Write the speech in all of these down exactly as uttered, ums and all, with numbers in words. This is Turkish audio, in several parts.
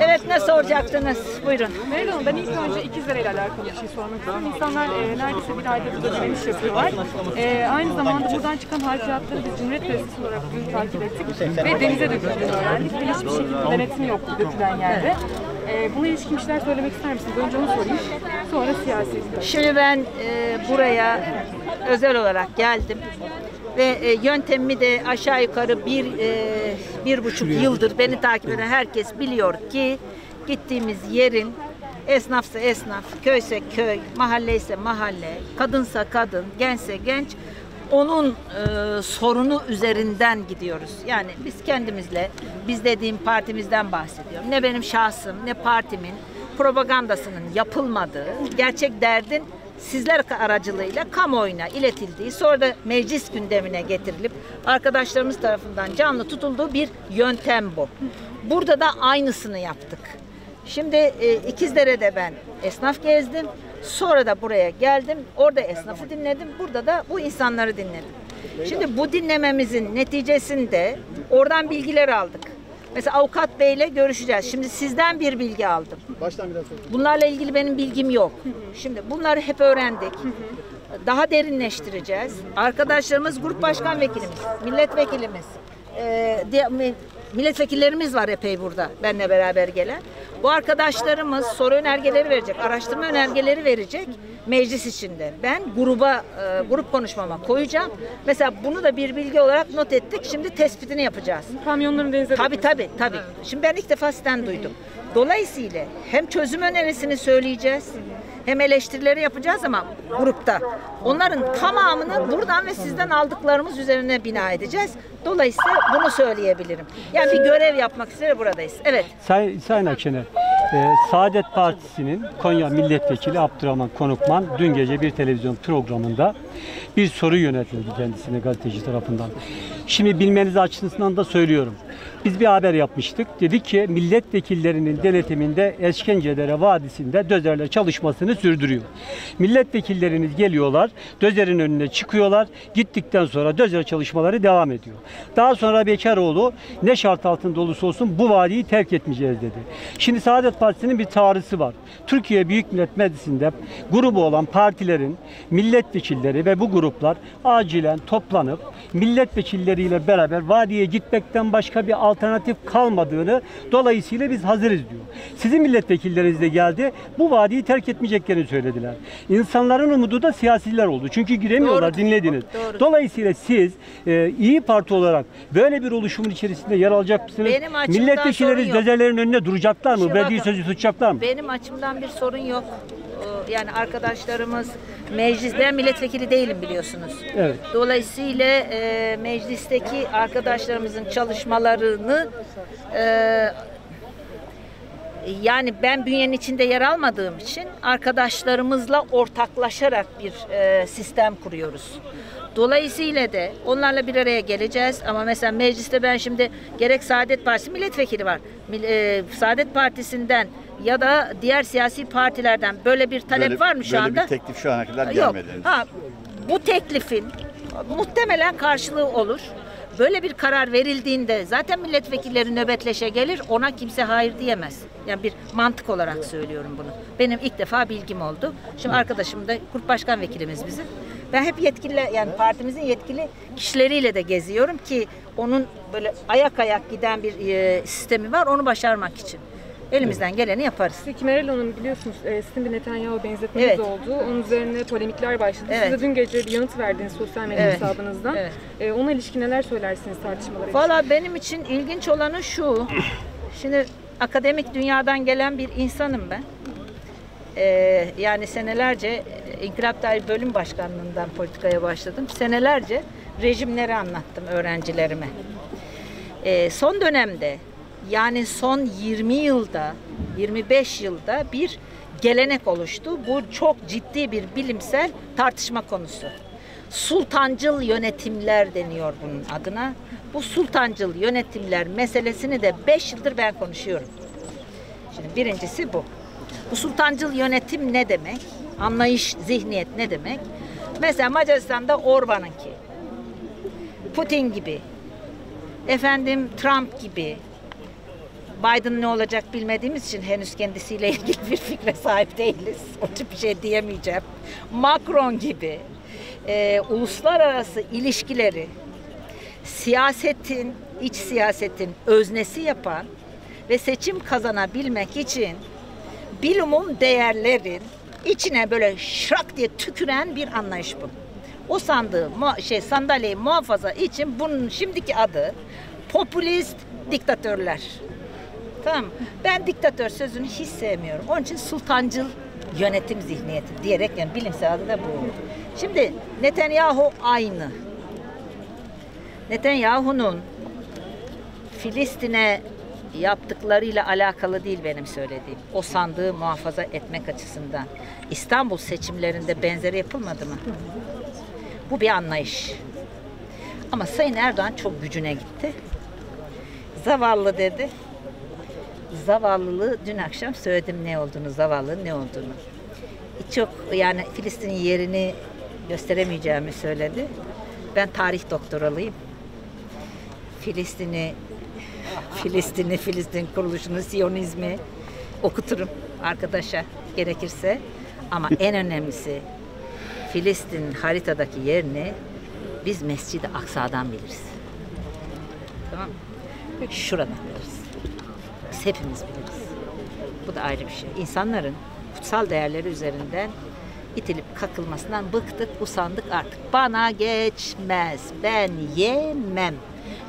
Evet, ne soracaktınız? Buyurun. Meral Hanım, ben ilk önce ikizlerle alakalı bir şey sormak istiyorum. İnsanlar e, neredeyse bir ayda burada direniş yapıyorlar. E, aynı zamanda buradan çıkan harcayatları biz Cumhuriyet Gazetesi olarak bugün takip ettik ve denize döküldüğünü öğrendik. Ve hiçbir şekilde denetim yok dökülen yerde. E, buna ilişkin işler söylemek ister misiniz? Önce onu sorayım, sonra siyasi. Şimdi ben e, buraya özel olarak geldim. Ve e, yöntemimi de aşağı yukarı bir, e, bir buçuk yıldır beni takip eden herkes biliyor ki gittiğimiz yerin esnafsa esnaf, köyse köy, mahalleyse mahalle, kadınsa kadın, gençse genç, onun e, sorunu üzerinden gidiyoruz. Yani biz kendimizle, biz dediğim partimizden bahsediyorum. Ne benim şahsım, ne partimin propagandasının yapılmadığı, gerçek derdin sizler aracılığıyla kamuoyuna iletildiği, sonra da meclis gündemine getirilip arkadaşlarımız tarafından canlı tutulduğu bir yöntem bu. Burada da aynısını yaptık. Şimdi e, İkizdere'de ben esnaf gezdim. Sonra da buraya geldim. Orada esnafı dinledim. Burada da bu insanları dinledim. Şimdi bu dinlememizin neticesinde oradan bilgiler aldık. Mesela avukat beyle görüşeceğiz. Şimdi sizden bir bilgi aldım. Baştan biraz. Bunlarla ilgili benim bilgim yok. Şimdi bunları hep öğrendik. Daha derinleştireceğiz. Arkadaşlarımız, grup başkan vekilimiz, milletvekilimiz, milletvekillerimiz var epey burada benimle beraber gelen. Bu arkadaşlarımız soru önergeleri verecek, araştırma önergeleri verecek meclis içinde. Ben gruba, grup konuşmama koyacağım. Mesela bunu da bir bilgi olarak not ettik. Şimdi tespitini yapacağız. Kamyonların denize tabii tabii tabii. Evet. Şimdi ben ilk defa sizden duydum. Dolayısıyla hem çözüm önerisini söyleyeceğiz, hem eleştirileri yapacağız ama grupta. Onların tamamını buradan ve sizden aldıklarımız üzerine bina edeceğiz. Dolayısıyla bunu söyleyebilirim. Yani bir görev yapmak üzere buradayız. Evet. Say, Sayın Akşener, e, Saadet Partisi'nin Konya Milletvekili Abdurrahman Konukman dün gece bir televizyon programında bir soru yöneltildi kendisine gazeteci tarafından. Şimdi bilmeniz açısından da söylüyorum. Biz bir haber yapmıştık. Dedik ki milletvekillerinin denetiminde Eşkencelere Vadisi'nde dözerler çalışmasını sürdürüyor. Milletvekillerimiz geliyorlar, dözerin önüne çıkıyorlar. Gittikten sonra dözer çalışmaları devam ediyor. Daha sonra Bekaroğlu ne şart altında olursa olsun bu vadiyi terk etmeyeceğiz dedi. Şimdi Saadet Partisi'nin bir çağrısı var. Türkiye Büyük Millet Meclisi'nde grubu olan partilerin milletvekilleri ve bu gruplar acilen toplanıp milletvekilleriyle beraber vadiye gitmekten başka bir alternatif kalmadığını, dolayısıyla biz hazırız diyor. Sizin milletvekilleriniz de geldi. Bu vadiyi terk etmeyeceklerini söylediler. İnsanların umudu da siyasiler oldu. Çünkü giremiyorlar. Doğru. Dinlediniz. Doğru. Dolayısıyla siz e, İYİ Parti olarak böyle bir oluşumun içerisinde yer alacak mısınız? Milletvekilleriniz dözerlerin önüne duracaklar mı? Verdiği sözü tutacaklar mı? Benim açımdan bir sorun yok. Yani arkadaşlarımız meclisten milletvekili değilim biliyorsunuz. Evet. Dolayısıyla e, meclisteki arkadaşlarımızın çalışmalarını e, yani ben bünyenin içinde yer almadığım için arkadaşlarımızla ortaklaşarak bir e, sistem kuruyoruz. Dolayısıyla de onlarla bir araya geleceğiz ama mesela mecliste ben şimdi gerek Saadet Partisi milletvekili var. E, Saadet Partisi'nden ya da diğer siyasi partilerden böyle bir talep böyle, var mı şu böyle anda? Böyle bir teklif şu ana kadar gelmedi. Ha, bu teklifin muhtemelen karşılığı olur. Böyle bir karar verildiğinde zaten milletvekilleri nöbetleşe gelir, ona kimse hayır diyemez. Yani bir mantık olarak söylüyorum bunu. Benim ilk defa bilgim oldu. Şimdi arkadaşım da grup başkan vekilimiz bizim. Ben hep yetkililer, yani partimizin yetkili kişileriyle de geziyorum ki onun böyle ayak ayak giden bir e, sistemi var, onu başarmak için. Elimizden geleni yaparız. Peki Meral Hanım, biliyorsunuz e, sizin bir Netanyahu benzetmeniz evet. oldu. Onun üzerine polemikler başladı. Evet. Siz de dün gece bir yanıt verdiniz sosyal medya evet. hesabınızdan. Evet. E, ona ilişkin neler söylersiniz tartışmalara? Valla benim için ilginç olanı şu. Şimdi akademik dünyadan gelen bir insanım ben. E, yani senelerce İnkılap Tarihi Bölüm Başkanlığından politikaya başladım. Senelerce rejimleri anlattım öğrencilerime. E, son dönemde yani son yirmi yılda, yirmi beş yılda bir gelenek oluştu. Bu çok ciddi bir bilimsel tartışma konusu. Sultancıl yönetimler deniyor bunun adına. Bu sultancıl yönetimler meselesini de beş yıldır ben konuşuyorum. Şimdi birincisi bu. Bu sultancıl yönetim ne demek? Anlayış, zihniyet ne demek? Mesela Macaristan'da Orban'ınki, Putin gibi, efendim Trump gibi, Biden ne olacak bilmediğimiz için henüz kendisiyle ilgili bir fikre sahip değiliz. O tip bir şey diyemeyeceğim. Macron gibi e, uluslararası ilişkileri siyasetin, iç siyasetin öznesi yapan ve seçim kazanabilmek için bilumum değerlerin içine böyle şırak diye tüküren bir anlayış bu. O sandığı, şey, sandalyeyi muhafaza için bunun şimdiki adı popülist diktatörler. Tamam. Ben diktatör sözünü hiç sevmiyorum. Onun için sultancıl yönetim zihniyeti diyerek, yani bilimsel adı da bu. Şimdi Netanyahu aynı. Netanyahu'nun Filistin'e yaptıklarıyla alakalı değil benim söylediğim. O sandığı muhafaza etmek açısından. İstanbul seçimlerinde benzeri yapılmadı mı? Bu bir anlayış. Ama Sayın Erdoğan çok gücüne gitti. Zavallı dedi. Zavallılığı dün akşam söyledim, ne olduğunu, zavallı ne olduğunu. Çok, yani Filistin'in yerini gösteremeyeceğimi söyledi. Ben tarih doktoralıyım. Filistin'i, Filistin'i, Filistin kuruluşunu, Siyonizmi okuturum arkadaşa gerekirse. Ama en önemlisi Filistin haritadaki yerini biz Mescid-i Aksa'dan biliriz. Tamam mı? Şuradan biliriz. Biz hepimiz biliriz. Bu da ayrı bir şey. İnsanların kutsal değerleri üzerinden itilip kakılmasından bıktık, usandık artık. Bana geçmez. Ben yemem.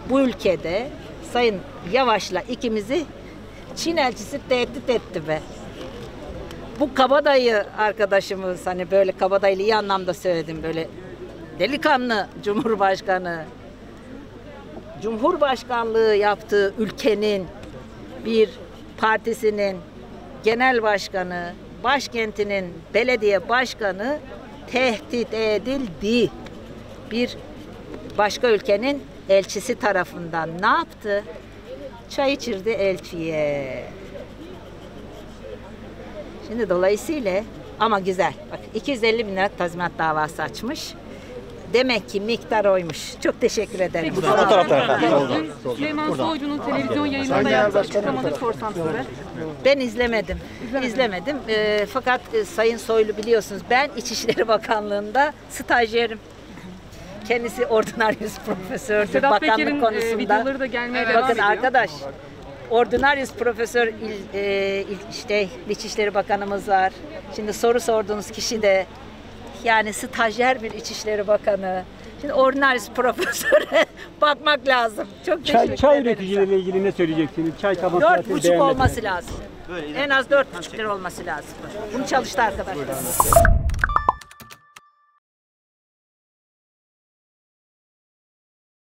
Bu ülkede Sayın Yavaş'la ikimizi Çin elçisi tehdit etti be. Bu kabadayı arkadaşımız, hani böyle kabadaylı iyi anlamda söyledim, böyle delikanlı Cumhurbaşkanı, Cumhurbaşkanlığı yaptığı ülkenin bir partisinin genel başkanı, başkentinin belediye başkanı tehdit edildi. Bir başka ülkenin elçisi tarafından ne yaptı? Çay içirdi elçiye. Şimdi dolayısıyla, ama güzel. Bak, iki yüz elli bin lira tazminat davası açmış. Demek ki miktar oymuş. Çok teşekkür ederim. Peki, o taraftan. Süleyman Soylu'nun televizyon yayınında yaptığı açıklamaları sorsam size. Ben izlemedim. İzlemedim. izlemedim. E, fakat e, Sayın Soylu biliyorsunuz, ben İçişleri Bakanlığı'nda stajyerim. Kendisi ordinarius profesördür bakanlık konusunda. E, videoları da gelmeye evet, devam bakın ediyor. Arkadaş, ordinarius profesör il, e, il, işte İçişleri Bakanımız var. Şimdi soru sorduğunuz kişi de yani stajyer bir İçişleri Bakanı. Şimdi ordinarius profesöre bakmak lazım. Çok teşekkür ederim. Çay üreticileriyle ilgili ne söyleyeceksiniz? Çay tabakları dört buçuk olması lazım. Böyle en az dört buçuk lira olması lazım. Bunu çalıştı arkadaşlar.